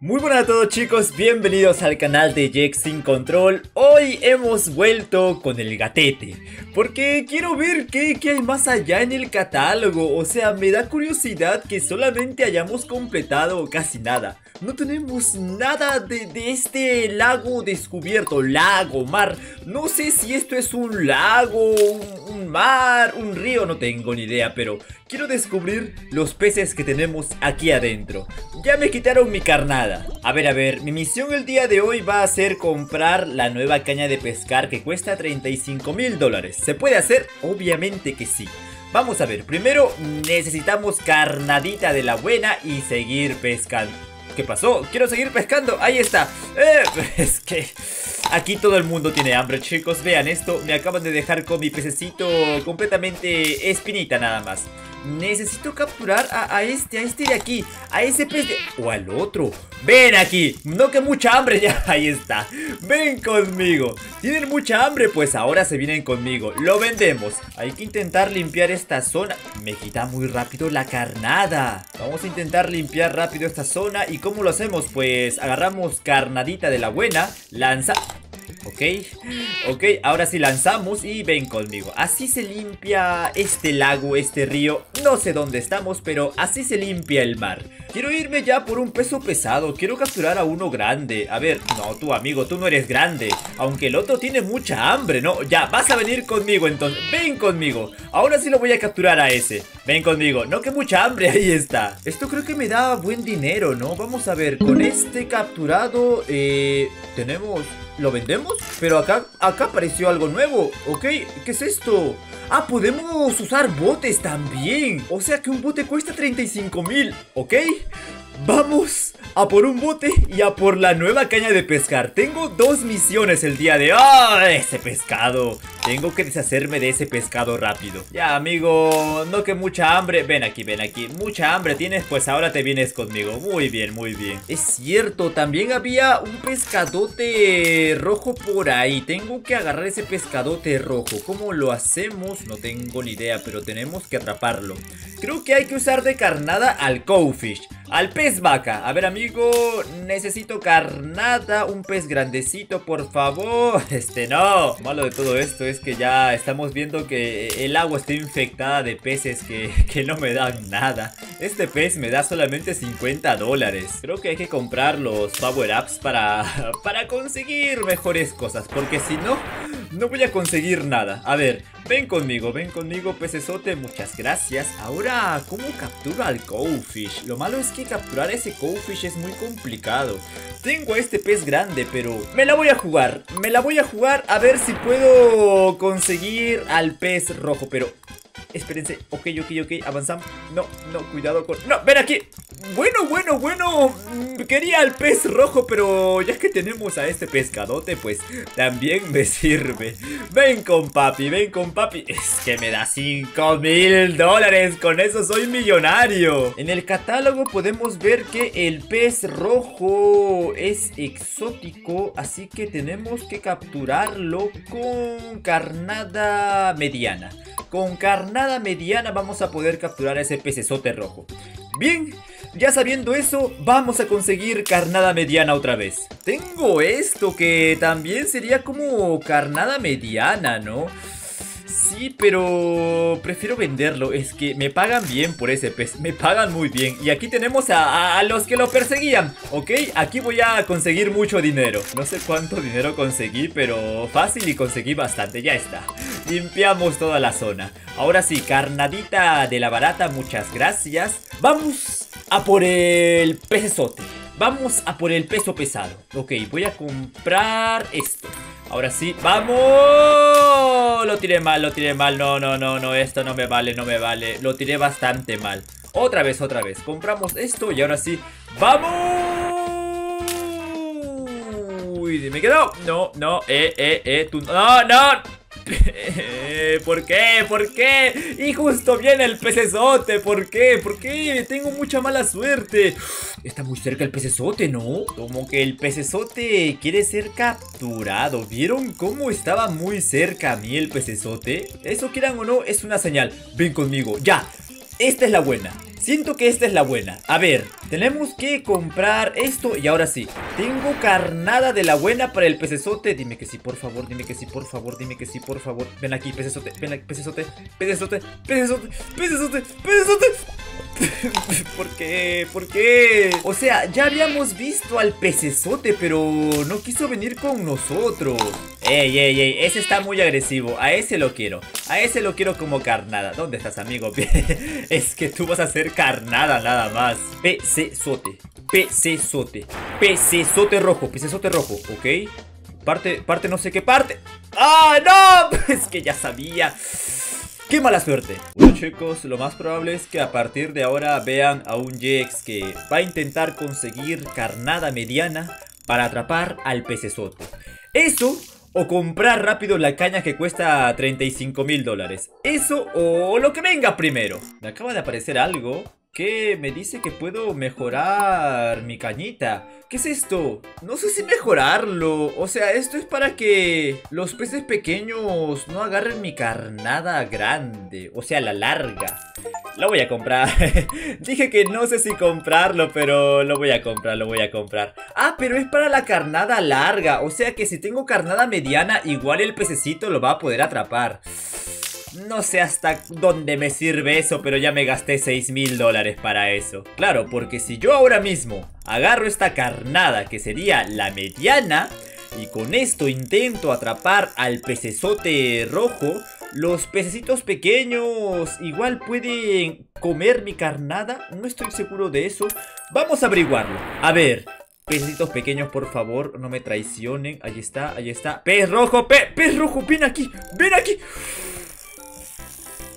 Muy buenas a todos, chicos, bienvenidos al canal de Jehx Sin Control. Hoy hemos vuelto con el gatete, porque quiero ver qué hay más allá en el catálogo. O sea, me da curiosidad que solamente hayamos completado casi nada. No tenemos nada de este lago descubierto, lago, mar. No sé si esto es un lago, un mar, un río, no tengo ni idea, pero quiero descubrir los peces que tenemos aquí adentro. Ya me quitaron mi carnada. A ver, mi misión el día de hoy va a ser comprar la nueva caña de pescar que cuesta 35.000 dólares. ¿Se puede hacer? Obviamente que sí. Vamos a ver, primero necesitamos carnadita de la buena y seguir pescando. ¿Qué pasó? Quiero seguir pescando, ahí está. Es que aquí todo el mundo tiene hambre, chicos, vean esto. Me acaban de dejar con mi pececito completamente espinita nada más. Necesito capturar a este de aquí, a ese pez de... o al otro. Ven aquí, no, que mucha hambre ya, ahí está. Ven conmigo. Tienen mucha hambre, pues ahora se vienen conmigo. Lo vendemos. Hay que intentar limpiar esta zona. Me quita muy rápido la carnada. Vamos a intentar limpiar rápido esta zona. ¿Y cómo lo hacemos? Pues agarramos carnadita de la buena, lanza... Ok, ahora sí lanzamos y ven conmigo. Así se limpia este lago, este río. No sé dónde estamos, pero así se limpia el mar. Quiero irme ya por un peso pesado. Quiero capturar a uno grande. A ver, no, tú, amigo, tú no eres grande. Aunque el otro tiene mucha hambre, ¿no? Ya, vas a venir conmigo entonces. Ven conmigo. Ahora sí lo voy a capturar a ese. Ven conmigo. No, que mucha hambre, ahí está. Esto creo que me da buen dinero, ¿no? Vamos a ver, con este capturado tenemos... ¿Lo vendemos? Pero acá apareció algo nuevo. Ok, ¿qué es esto? Ah, podemos usar botes también. O sea que un bote cuesta 35.000. Ok, vamos a por un bote y a por la nueva caña de pescar. Tengo dos misiones el día de hoy. ¡Ah, ese pescado! Tengo que deshacerme de ese pescado rápido. Ya, amigo, no, que mucha hambre. Ven aquí, mucha hambre tienes, pues ahora te vienes conmigo. Muy bien. Es cierto, también había un pescadote rojo por ahí. Tengo que agarrar ese pescadote rojo. ¿Cómo lo hacemos? No tengo ni idea, pero tenemos que atraparlo. Creo que hay que usar de carnada al cowfish, al pez vaca. A ver, amigo, necesito carnada, un pez grandecito, por favor. No, malo de todo esto es que ya estamos viendo que el agua está infectada de peces que no me dan nada. Este pez me da solamente 50 dólares. Creo que hay que comprar los power-ups para conseguir mejores cosas, porque si no, no voy a conseguir nada. A ver, ven conmigo, pecesote, muchas gracias. Ahora, ¿cómo captura al cowfish? Lo malo es que capturar a ese cowfish es muy complicado. Tengo a este pez grande, pero me la voy a jugar a ver si puedo conseguir al pez rojo, pero... Espérense, ok, avanzamos. No, cuidado con... ¡No, ven aquí! Bueno, quería al pez rojo, pero ya que tenemos a este pescadote, pues también me sirve. Ven con papi. Es que me da 5.000 dólares, con eso soy millonario. En el catálogo podemos ver que el pez rojo es exótico, así que tenemos que capturarlo con carnada mediana. Con carnada mediana vamos a poder capturar a ese pecesote rojo. Bien, ya sabiendo eso, vamos a conseguir carnada mediana otra vez. Tengo esto que también sería como carnada mediana, ¿no? Sí, pero prefiero venderlo. Es que me pagan bien por ese pez. Me pagan muy bien. Y aquí tenemos a los que lo perseguían. Ok, aquí voy a conseguir mucho dinero. No sé cuánto dinero conseguí, pero fácil y conseguí bastante. Ya está. Limpiamos toda la zona. Ahora sí, carnadita de la barata, muchas gracias. Vamos a por el pesesote. Vamos a por el peso pesado. Ok, voy a comprar esto. Ahora sí, ¡vamos! Lo tiré mal. No, esto no me vale. Lo tiré bastante mal. Otra vez. Compramos esto y ahora sí, ¡vamos! Uy, me quedó. No, tú... No. ¿Por qué? Y justo viene el pecesote. ¿Por qué? Tengo mucha mala suerte. Está muy cerca el pecesote, ¿no? Como que el pecesote quiere ser capturado. ¿Vieron cómo estaba muy cerca a mí el pecesote? Eso, quieran o no, es una señal. Ven conmigo, ya. Esta es la buena. Siento que esta es la buena. A ver, tenemos que comprar esto. Y ahora sí, tengo carnada de la buena para el pecesote. Dime que sí, por favor, dime que sí, por favor, dime que sí, por favor. Ven aquí, pecesote, ven aquí, pecesote, pecesote, pecesote, pecesote, pecesote. ¿Por qué? ¿Por qué? O sea, ya habíamos visto al pecesote, pero no quiso venir con nosotros. Ey, ey, ey, ese está muy agresivo. A ese lo quiero. A ese lo quiero como carnada. ¿Dónde estás, amigo? Es que tú vas a hacer carnada nada más. Pecesote, pecesote, pecesote rojo, pecesote rojo, ¿ok? Parte no sé qué parte. ¡Ah, no! Es que ya sabía. ¡Qué mala suerte! Bueno chicos, lo más probable es que a partir de ahora vean a un Jehx que va a intentar conseguir carnada mediana para atrapar al pecesote. Eso, o comprar rápido la caña que cuesta 35.000 dólares. Eso, o lo que venga primero. Me acaba de aparecer algo que me dice que puedo mejorar mi cañita. ¿Qué es esto? No sé si mejorarlo. O sea, esto es para que los peces pequeños no agarren mi carnada grande, o sea, la larga. Lo voy a comprar. Dije que no sé si comprarlo, pero lo voy a comprar, lo voy a comprar. Ah, pero es para la carnada larga. O sea que si tengo carnada mediana, igual el pececito lo va a poder atrapar. No sé hasta dónde me sirve eso, pero ya me gasté 6.000 dólares para eso. Claro, porque si yo ahora mismo agarro esta carnada, que sería la mediana, y con esto intento atrapar al pecesote rojo, los pececitos pequeños igual pueden comer mi carnada. No estoy seguro de eso. Vamos a averiguarlo. A ver, pececitos pequeños, por favor, no me traicionen. Ahí está, ahí está. Pez rojo, pez rojo, ven aquí, ven aquí.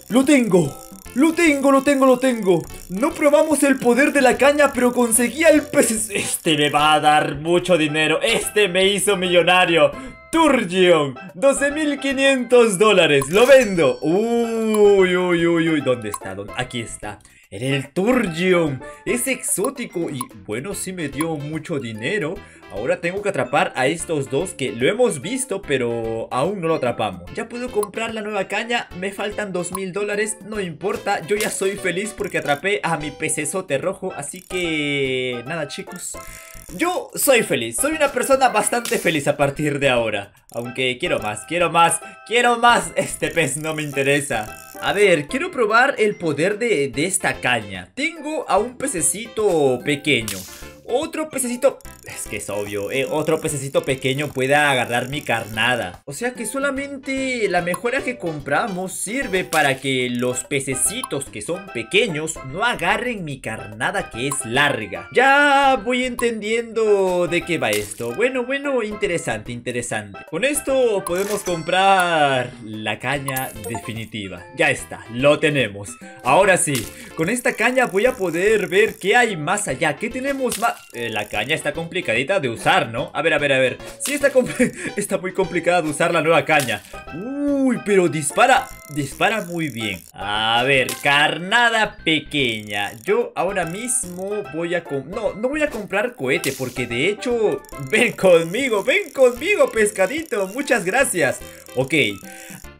¡Lo tengo! ¡Lo tengo, lo tengo, lo tengo! No probamos el poder de la caña, pero conseguí al pez... Este me va a dar mucho dinero. Este me hizo millonario. Sturgeon, 12.500 dólares. Lo vendo. Uy, uy, uy, uy. ¿Dónde está? ¿Dónde? Aquí está. Era el Sturgeon. Es exótico y bueno, sí me dio mucho dinero. Ahora tengo que atrapar a estos dos que lo hemos visto, pero aún no lo atrapamos. Ya puedo comprar la nueva caña. Me faltan 2.000 dólares. No importa, yo ya soy feliz porque atrapé a mi pecesote rojo. Así que nada chicos, yo soy feliz. Soy una persona bastante feliz a partir de ahora. Aunque quiero más, quiero más, quiero más. Este pez no me interesa. A ver, quiero probar el poder de esta caña. Tengo a un pececito pequeño. Otro pececito... Es que es obvio, otro pececito pequeño pueda agarrar mi carnada. O sea que solamente la mejora que compramos sirve para que los pececitos que son pequeños no agarren mi carnada que es larga. Ya voy entendiendo de qué va esto. Bueno, interesante, interesante. Con esto podemos comprar la caña definitiva. Ya está, lo tenemos. Ahora sí, con esta caña voy a poder ver qué hay más allá. ¿Qué tenemos más? La caña está complicadita de usar, ¿no? A ver, a ver, a ver. Sí, está muy complicada de usar la nueva caña. Uy, pero dispara muy bien. A ver, carnada pequeña. Yo ahora mismo voy a... No voy a comprar cohete porque de hecho... ven conmigo, pescadito. Muchas gracias. Ok.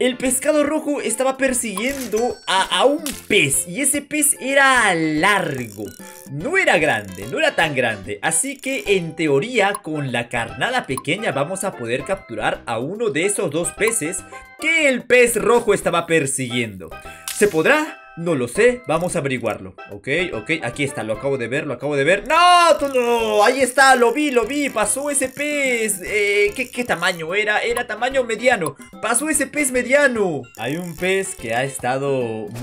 El pescado rojo estaba persiguiendo a un pez y ese pez era largo. No era grande, no era tan grande. Así que en teoría con la carnada pequeña vamos a poder capturar a uno de esos dos peces que el pez rojo estaba persiguiendo. ¿Se podrá? No lo sé, vamos a averiguarlo. Ok, aquí está, lo acabo de ver, lo acabo de ver. ¡No! Ahí está, lo vi, pasó ese pez. ¿Qué tamaño era? Era tamaño mediano. Pasó ese pez mediano. Hay un pez que ha estado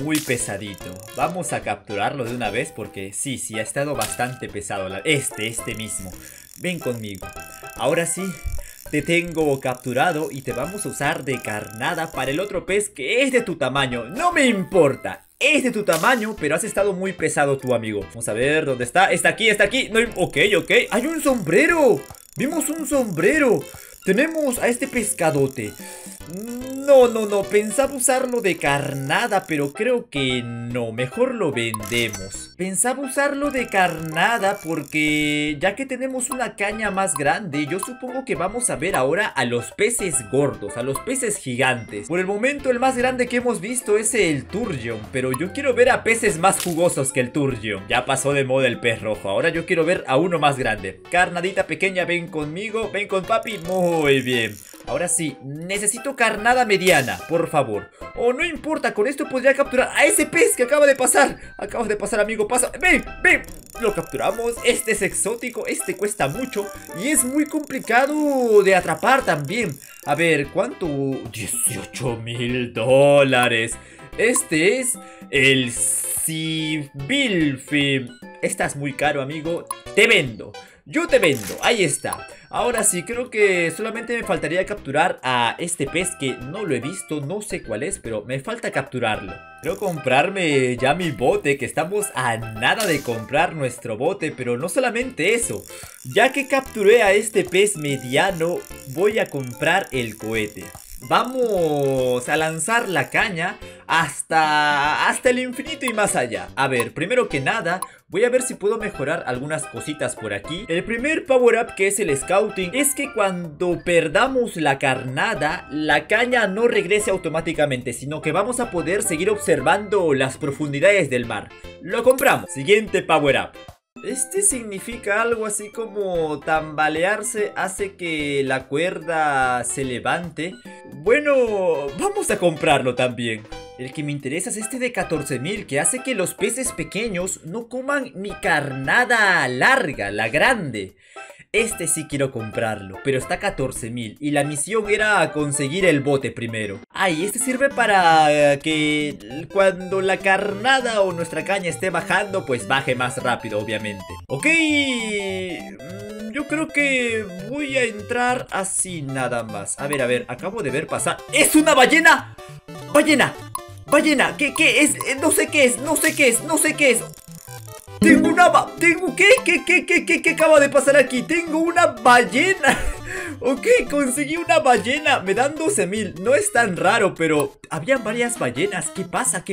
muy pesadito. Vamos a capturarlo de una vez porque sí, ha estado bastante pesado. Este mismo. Ven conmigo. Ahora sí, te tengo capturado y te vamos a usar de carnada para el otro pez que es de tu tamaño. No me importa. Es de tu tamaño, pero has estado muy pesado tu amigo. Vamos a ver dónde está. Está aquí. No, ok. Hay un sombrero. Vimos un sombrero. Tenemos a este pescadote. No, pensaba usarlo de carnada, pero creo que no, mejor lo vendemos. Pensaba usarlo de carnada porque ya que tenemos una caña más grande, yo supongo que vamos a ver ahora a los peces gordos, a los peces gigantes. Por el momento el más grande que hemos visto es el Sturgeon, pero yo quiero ver a peces más jugosos que el Sturgeon. Ya pasó de moda el pez rojo, ahora yo quiero ver a uno más grande. Carnadita pequeña, ven conmigo, ven con papi, muy bien. Ahora sí, necesito carnada mediana, por favor. O no importa, con esto podría capturar a ese pez que acaba de pasar. Acabas de pasar, amigo, pasa. ¡Ven, ven! Lo capturamos, este es exótico, este cuesta mucho y es muy complicado de atrapar también. A ver, ¿cuánto? 18 mil dólares. Este es el Sibylfim. Estás muy caro, amigo, te vendo. Yo te vendo, ahí está. Ahora sí, creo que solamente me faltaría capturar a este pez que no lo he visto, no sé cuál es, pero me falta capturarlo. Quiero comprarme ya mi bote, que estamos a nada de comprar nuestro bote, pero no solamente eso. Ya que capturé a este pez mediano, voy a comprar el cohete. Vamos a lanzar la caña hasta el infinito y más allá. A ver, primero que nada, voy a ver si puedo mejorar algunas cositas por aquí. El primer power up, que es el scouting, es que cuando perdamos la carnada, la caña no regrese automáticamente, sino que vamos a poder seguir observando las profundidades del mar. Lo compramos. Siguiente power up. Este significa algo así como tambalearse hace que la cuerda se levante. Bueno, vamos a comprarlo también. El que me interesa es este de 14.000, que hace que los peces pequeños no coman mi carnada larga, la grande. Este sí quiero comprarlo, pero está a 14.000 y la misión era conseguir el bote primero. Ay, este sirve para que cuando la carnada o nuestra caña esté bajando, pues baje más rápido, obviamente. Ok, yo creo que voy a entrar así nada más. A ver, acabo de ver pasar... ¡Es una ballena! ¡Ballena! ¡Ballena! ¿Qué es? No sé qué es, no sé qué es. Tengo una ¿Qué acaba de pasar aquí? Tengo una ballena. Ok, conseguí una ballena. Me dan 12.000, no es tan raro, pero habían varias ballenas. ¿Qué pasa?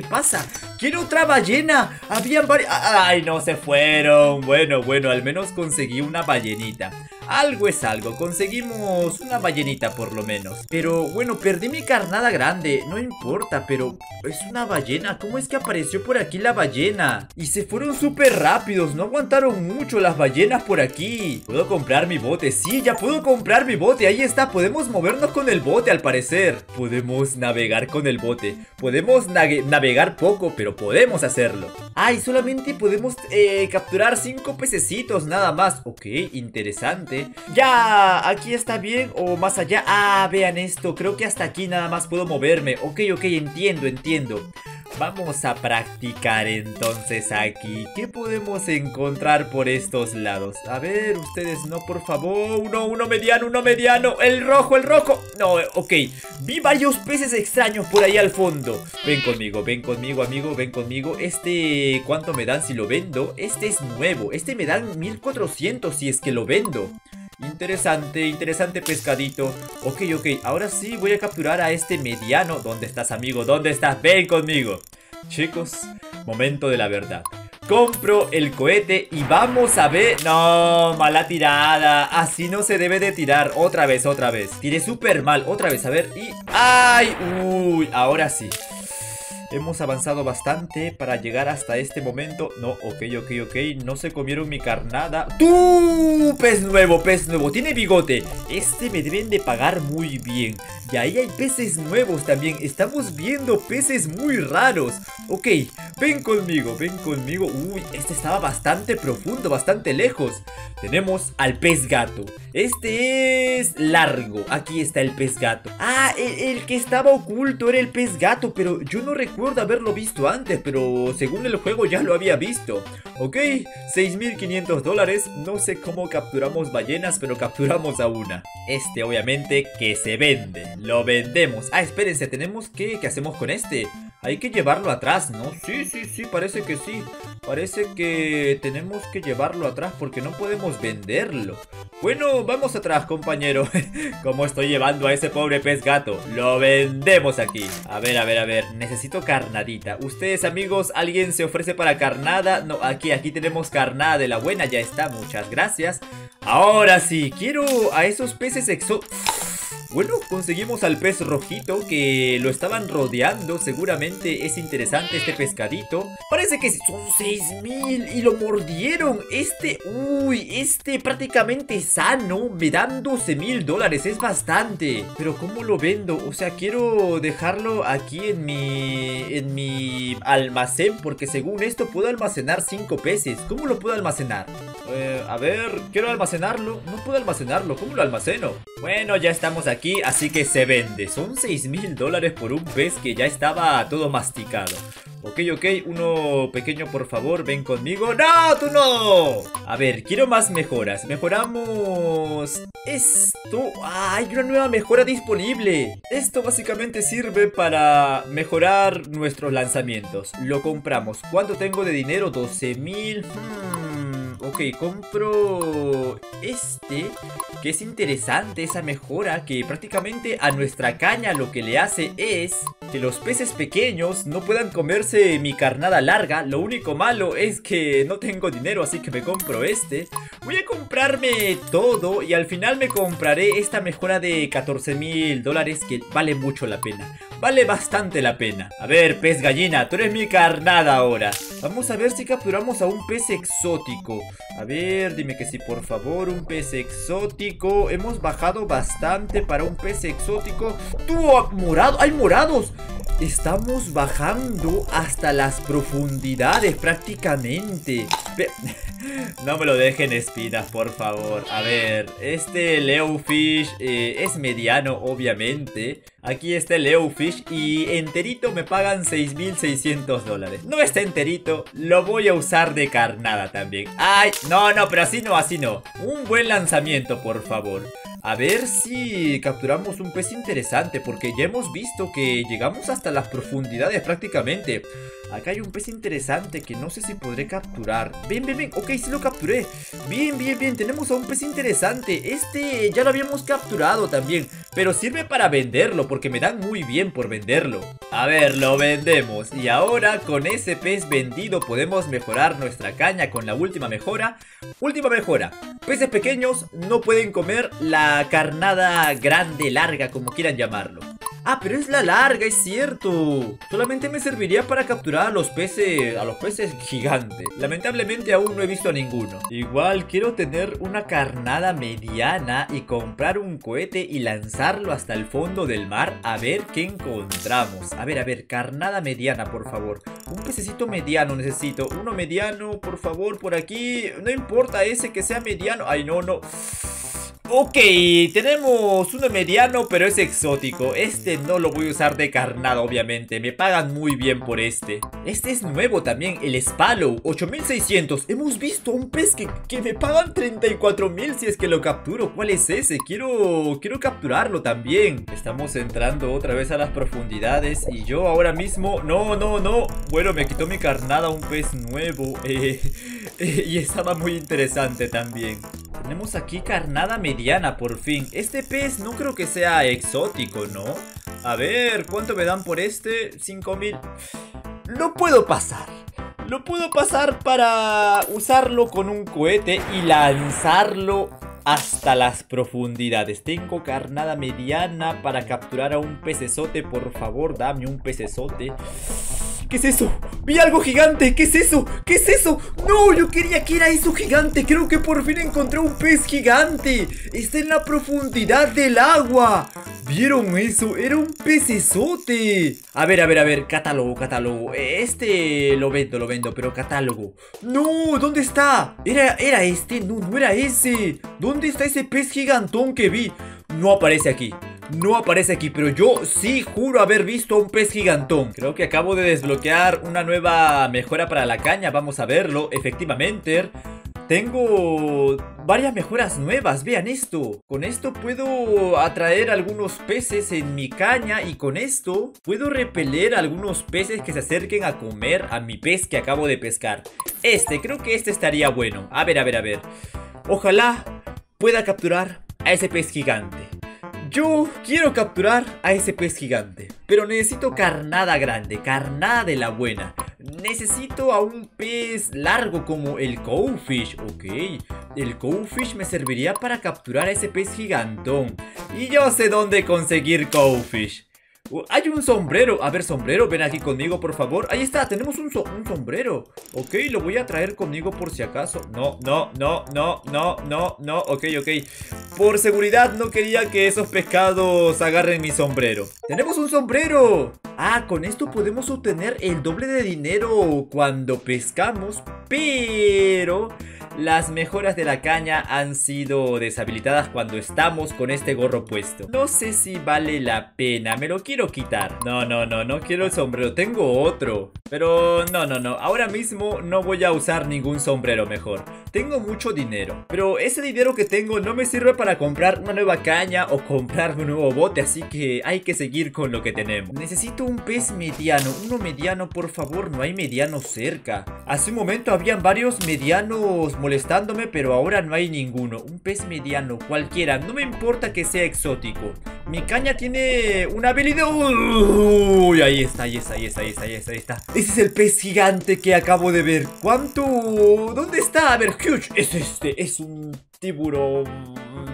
Quiero otra ballena. Habían varias... Ay, no se fueron. Bueno, al menos conseguí una ballenita. Algo es algo, conseguimos una ballenita por lo menos. Pero bueno, perdí mi carnada grande, no importa, pero es una ballena. ¿Cómo es que apareció por aquí la ballena? Y se fueron súper rápidos, no aguantaron mucho las ballenas por aquí. ¿Puedo comprar mi bote? Sí, ya puedo comprar mi bote, ahí está, podemos movernos con el bote al parecer. Podemos navegar con el bote, podemos navegar poco, pero podemos hacerlo. Ay, solamente podemos capturar 5 pececitos nada más. Ok, interesante. Ya, aquí está bien o más allá. Ah, vean esto, creo que hasta aquí nada más puedo moverme. Ok, entiendo. Vamos a practicar entonces aquí. ¿Qué podemos encontrar por estos lados? A ver, ustedes no, por favor. Uno mediano. El rojo. No, ok. Vi varios peces extraños por ahí al fondo. Ven conmigo, amigo, ven conmigo. Este, ¿cuánto me dan si lo vendo? Este es nuevo. Este me dan 1400 si es que lo vendo. Interesante pescadito. Ok, ahora sí voy a capturar a este mediano. ¿Dónde estás, amigo? ¿Dónde estás? Ven conmigo. Chicos, momento de la verdad. Compro el cohete y vamos a ver... No, mala tirada. Así no se debe de tirar. Otra vez. Tiré súper mal. Otra vez, a ver. Y... ¡Ay! ¡Uy! Ahora sí. Hemos avanzado bastante para llegar hasta este momento. No, ok, no se comieron mi carnada. ¡Tú! Pez nuevo, tiene bigote. Este me deben de pagar muy bien. Y ahí hay peces nuevos también. Estamos viendo peces muy raros. Ok, ven conmigo. Uy, este estaba bastante profundo, bastante lejos. Tenemos al pez gato. Este es largo. Aquí está el pez gato. Ah, el que estaba oculto era el pez gato, pero yo no recuerdo haberlo visto antes, pero según el juego ya lo había visto. Ok, 6.500 dólares. No sé cómo capturamos ballenas, pero capturamos a una. Este obviamente que se vende. Lo vendemos. Ah, espérense, tenemos que... ¿Qué hacemos con este? Hay que llevarlo atrás, ¿no? Sí, sí, sí, parece que sí. Parece que tenemos que llevarlo atrás porque no podemos venderlo. Bueno, vamos atrás, compañero. ¿Cómo estoy llevando a ese pobre pez gato? Lo vendemos aquí. A ver, a ver, a ver. Necesito carnadita. Ustedes, amigos, ¿alguien se ofrece para carnada? No, aquí tenemos carnada de la buena. Ya está, muchas gracias. Ahora sí, quiero a esos peces exóticos. Bueno, conseguimos al pez rojito que lo estaban rodeando. Seguramente es interesante este pescadito. Parece que son 6000 y lo mordieron. Este prácticamente sano me dan 12.000 dólares. Es bastante. Pero ¿cómo lo vendo? O sea, quiero dejarlo aquí en mi almacén, porque según esto puedo almacenar 5 peces. ¿Cómo lo puedo almacenar? A ver, quiero almacenarlo. No puedo almacenarlo. ¿Cómo lo almaceno? Bueno, ya estamos aquí, así que se vende. Son 6.000 dólares por un pez que ya estaba todo masticado. Ok, uno pequeño, por favor, ven conmigo. ¡No, tú no! A ver, quiero más mejoras. Mejoramos esto. ¡Ah, hay una nueva mejora disponible! Esto básicamente sirve para mejorar nuestros lanzamientos. Lo compramos. ¿Cuánto tengo de dinero? 12.000. Ok, compro este, que es interesante esa mejora, que prácticamente a nuestra caña lo que le hace es que los peces pequeños no puedan comerse mi carnada larga. Lo único malo es que no tengo dinero, así que me compro este. Voy a comprarme todo y al final me compraré esta mejora de 14.000 dólares, que vale mucho la pena. Vale bastante la pena. A ver, pez gallina, tú eres mi carnada ahora. Vamos a ver si capturamos a un pez exótico. A ver, dime que sí, por favor, un pez exótico. Hemos bajado bastante para un pez exótico. ¡Tuvo morado! ¡Hay morados! Estamos bajando hasta las profundidades prácticamente. No me lo dejen espinas, por favor. A ver, este Eufish es mediano, obviamente. Aquí está el Eufish y enterito me pagan 6.600 dólares. No está enterito, lo voy a usar de carnada también. ¡Ay! No, no, pero así no, así no. Un buen lanzamiento, por favor. A ver si capturamos un pez interesante, porque ya hemos visto que llegamos hasta las profundidades prácticamente. Acá hay un pez interesante que no sé si podré capturar. Bien, bien, bien, ok, sí lo capturé. Bien, bien, bien, tenemos a un pez interesante. Este ya lo habíamos capturado también, pero sirve para venderlo, porque me dan muy bien por venderlo. A ver, lo vendemos. Y ahora con ese pez vendido podemos mejorar nuestra caña con la última mejora. Última mejora: peces pequeños no pueden comer la carnada grande, larga, como quieran llamarlo. Ah, pero es la larga, es cierto. Solamente me serviría para capturar a los peces gigantes. Lamentablemente aún no he visto a ninguno. Igual quiero tener una carnada mediana y comprar un cohete y lanzarlo hasta el fondo del mar a ver qué encontramos. A ver, carnada mediana, por favor. Un pececito mediano necesito. Uno mediano, por favor, por aquí. No importa ese que sea mediano. Ay, no, no. Ok, tenemos uno mediano, pero es exótico. Este no lo voy a usar de carnada, obviamente. Me pagan muy bien por este. Este es nuevo también, el Spallow, 8.600. Hemos visto un pez que me pagan 34.000 si es que lo capturo. ¿Cuál es ese? Quiero capturarlo también. Estamos entrando otra vez a las profundidades y yo ahora mismo... No, no, no. Bueno, me quitó mi carnada un pez nuevo. Y estaba muy interesante también. Tenemos aquí carnada mediana, por fin. Este pez no creo que sea exótico, ¿no? A ver, ¿cuánto me dan por este? 5.000. Lo puedo pasar. Lo puedo pasar para usarlo con un cohete y lanzarlo hasta las profundidades. Tengo carnada mediana para capturar a un pecesote. Por favor, dame un pecesote. ¿Qué es eso? ¡Vi algo gigante! ¿Qué es eso? ¿Qué es eso? ¡No! Yo quería que era eso gigante. Creo que por fin encontré un pez gigante. Está en la profundidad del agua. ¿Vieron eso? Era un pecesote. A ver. Catálogo. Este lo vendo, pero catálogo. ¡No! ¿Dónde está? ¿Era este? No, no era ese. ¿Dónde está ese pez gigantón que vi? No aparece aquí. No aparece aquí, pero yo sí juro haber visto a un pez gigantón. Creo que acabo de desbloquear una nueva mejora para la caña. Vamos a verlo, efectivamente. Tengo varias mejoras nuevas, vean esto. Con esto puedo atraer algunos peces en mi caña y con esto puedo repeler algunos peces que se acerquen a comer a mi pez que acabo de pescar. Creo que este estaría bueno. A ver. Ojalá pueda capturar a ese pez gigante. Yo quiero capturar a ese pez gigante, pero necesito carnada grande, carnada de la buena. Necesito a un pez largo como el cowfish. Ok, el cowfish me serviría para capturar a ese pez gigantón. Y yo sé dónde conseguir cowfish. Hay un sombrero, a ver, sombrero, ven aquí conmigo por favor. Ahí está, tenemos un sombrero. Ok, lo voy a traer conmigo por si acaso. No, ok. Por seguridad no quería que esos pescados agarren mi sombrero. ¡Tenemos un sombrero! Ah, con esto podemos obtener el doble de dinero cuando pescamos, pero las mejoras de la caña han sido deshabilitadas cuando estamos con este gorro puesto. No sé si vale la pena, me lo quiero quitar. No quiero el sombrero, tengo otro. Pero no, ahora mismo no voy a usar ningún sombrero mejor. Tengo mucho dinero, pero ese dinero que tengo no me sirve para comprar una nueva caña o comprar un nuevo bote, así que hay que seguir con lo que tenemos. Necesito un pez mediano, uno mediano por favor, no hay mediano cerca. Hace un momento habían varios medianos molestándome, pero ahora no hay ninguno. Un pez mediano, cualquiera, no me importa que sea exótico. Mi caña tiene una habilidad. Uy, ahí está. Ese es el pez gigante que acabo de ver. ¿Cuánto? ¿Dónde está? A ver, huge. Es un tiburón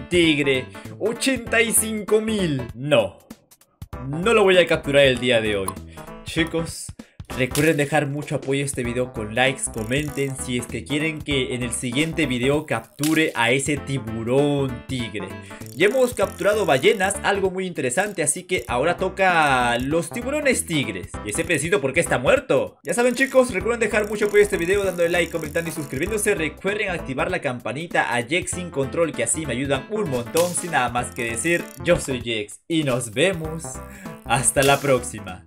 tigre. 85.000. No lo voy a capturar el día de hoy. Chicos, recuerden dejar mucho apoyo a este video con likes, comenten si es que quieren que en el siguiente video capture a ese tiburón tigre. Ya hemos capturado ballenas, algo muy interesante, así que ahora toca los tiburones tigres. ¿Y ese pecito por qué está muerto? Ya saben chicos, recuerden dejar mucho apoyo a este video dándole like, comentando y suscribiéndose. Recuerden activar la campanita a Jehx Sin Control, que así me ayudan un montón. Sin nada más que decir, yo soy Jehx y nos vemos hasta la próxima.